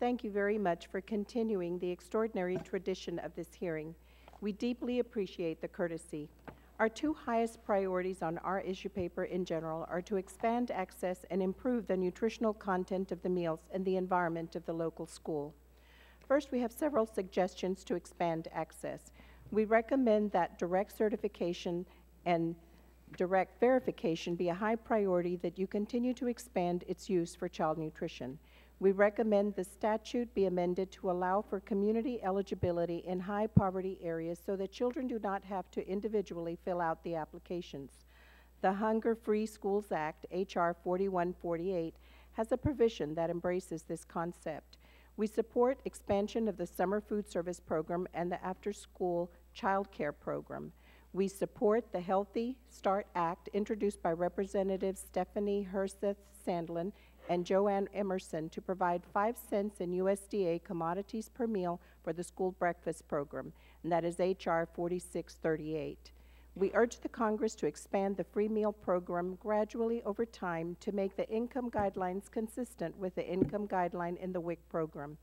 Thank you very much for continuing the extraordinary tradition of this hearing. We deeply appreciate the courtesy. Our two highest priorities on our issue paper in general are to expand access and improve the nutritional content of the meals and the environment of the local school. First, we have several suggestions to expand access. We recommend that direct certification and direct verification be a high priority, that you continue to expand its use for child nutrition. We recommend the statute be amended to allow for community eligibility in high poverty areas so that children do not have to individually fill out the applications. The Hunger Free Schools Act, HR 4148, has a provision that embraces this concept. We support expansion of the summer food service program and the after-school child care program. We support the Healthy Start Act introduced by Representatives Stephanie Herseth Sandlin and Joanne Emerson to provide 5 cents in USDA commodities per meal for the school breakfast program, and that is HR 4638. We urge the Congress to expand the free meal program gradually over time to make the income guidelines consistent with the income guideline in the WIC program.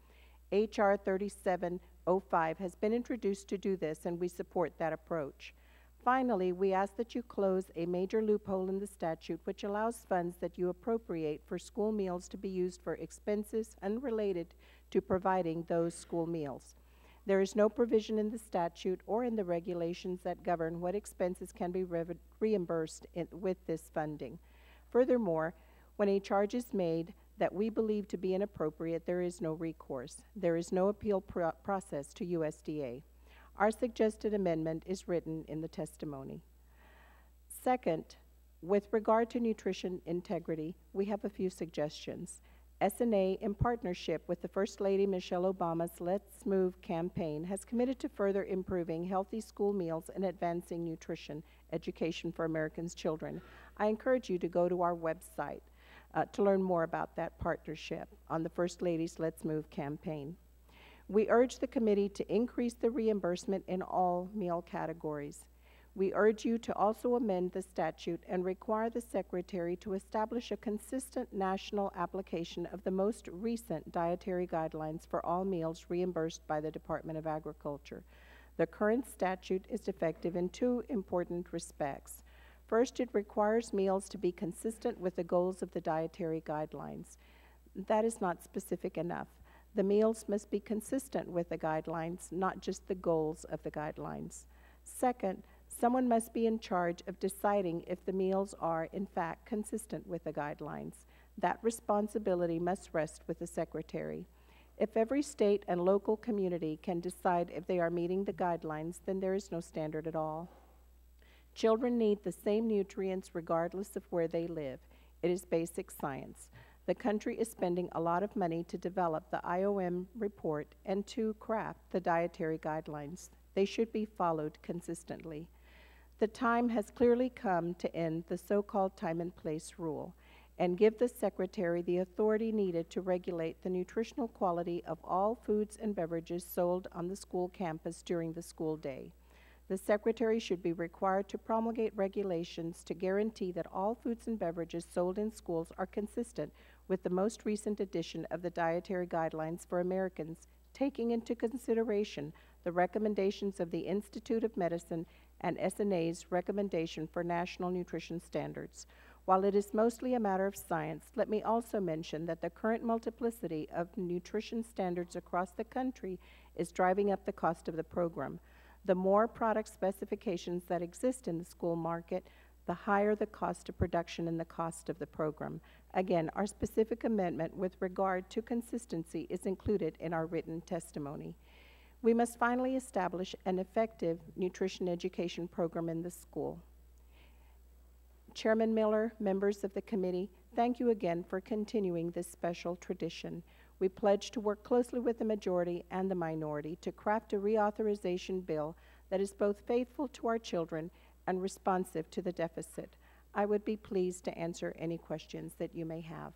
HR 3705 has been introduced to do this, and we support that approach. Finally, we ask that you close a major loophole in the statute which allows funds that you appropriate for school meals to be used for expenses unrelated to providing those school meals. There is no provision in the statute or in the regulations that govern what expenses can be reimbursed with this funding. Furthermore, when a charge is made that we believe to be inappropriate, there is no recourse. There is no appeal process to USDA. Our suggested amendment is written in the testimony. Second, with regard to nutrition integrity, we have a few suggestions. SNA, in partnership with the First Lady Michelle Obama's Let's Move campaign, has committed to further improving healthy school meals and advancing nutrition education for Americans' children. I encourage you to go to our website to learn more about that partnership on the First Lady's Let's Move campaign. We urge the committee to increase the reimbursement in all meal categories. We urge you to also amend the statute and require the Secretary to establish a consistent national application of the most recent dietary guidelines for all meals reimbursed by the Department of Agriculture. The current statute is defective in two important respects. First, it requires meals to be consistent with the goals of the dietary guidelines. That is not specific enough. The meals must be consistent with the guidelines, not just the goals of the guidelines. Second, someone must be in charge of deciding if the meals are, in fact, consistent with the guidelines. That responsibility must rest with the Secretary. If every state and local community can decide if they are meeting the guidelines, then there is no standard at all. Children need the same nutrients regardless of where they live. It is basic science. The country is spending a lot of money to develop the IOM report and to craft the dietary guidelines. They should be followed consistently. The time has clearly come to end the so-called time and place rule and give the Secretary the authority needed to regulate the nutritional quality of all foods and beverages sold on the school campus during the school day. The Secretary should be required to promulgate regulations to guarantee that all foods and beverages sold in schools are consistent with the most recent edition of the Dietary Guidelines for Americans, taking into consideration the recommendations of the Institute of Medicine and SNA's recommendation for national nutrition standards. While it is mostly a matter of science, let me also mention that the current multiplicity of nutrition standards across the country is driving up the cost of the program. The more product specifications that exist in the school market, the higher the cost of production and the cost of the program. Again, our specific amendment with regard to consistency is included in our written testimony. We must finally establish an effective nutrition education program in the school. Chairman Miller, members of the committee, thank you again for continuing this special tradition. We pledge to work closely with the majority and the minority to craft a reauthorization bill that is both faithful to our children and responsive to the deficit. I would be pleased to answer any questions that you may have.